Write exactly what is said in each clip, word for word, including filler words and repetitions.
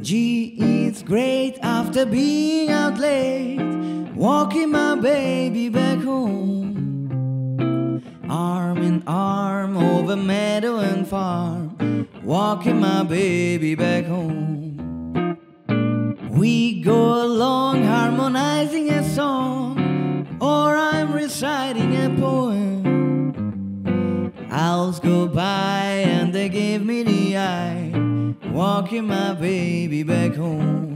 Gee, it's great after being out late, walking my baby back home. Arm in arm over meadow and farm, walking my baby back home. We go along harmonizing a song, or I'm reciting a poem. Owls go by and they give me the eye, walking my baby back home.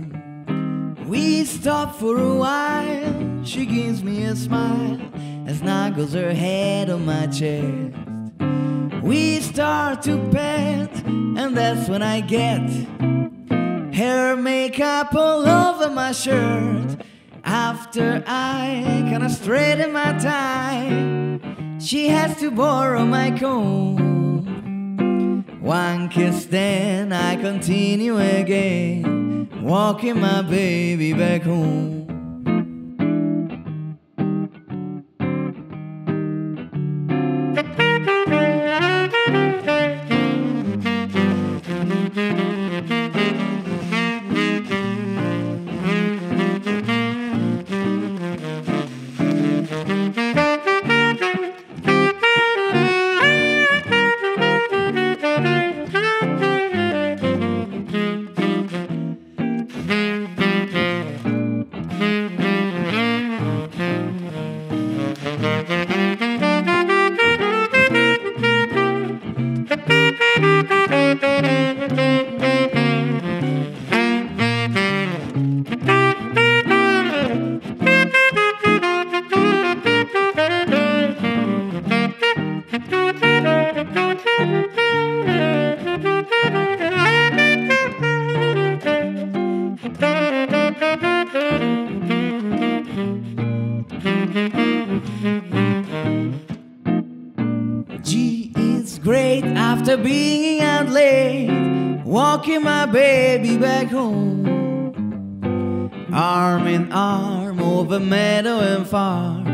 We stop for a while, she gives me a smile and snuggles her head on my chest. We start to pet, and that's when I get hair makeup all over my shirt. After I kinda straighten my tie, she has to borrow my comb. One kiss, then I continue again, walking my baby back home. Gee, it's great after being out late, walking my baby back home. Arm in arm over meadow and farm,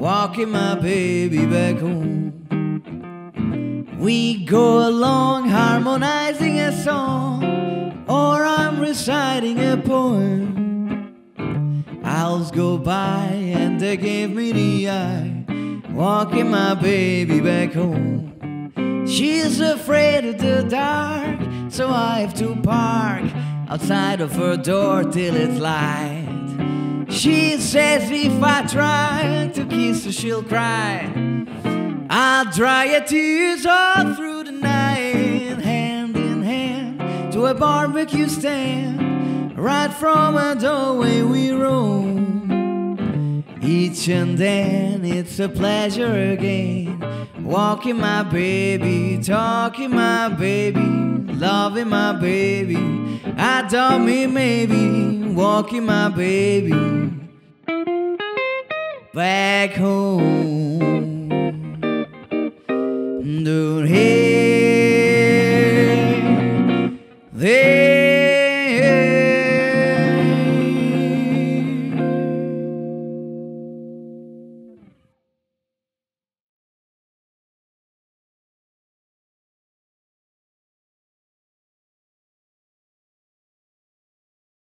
walking my baby back home. We go along harmonizing a song, or I'm reciting a poem. Owls go by and they give me the eye, walking my baby back home. She's afraid of the dark, so I have to park outside of her door till it's light. She says if I try to kiss her, she'll cry. I'll dry her tears all through the night, hand in hand to a barbecue stand. Right from a doorway we roam. Each and then it's a pleasure again, walking my baby, talking my baby, loving my baby, adore me maybe, walking my baby back home. Don't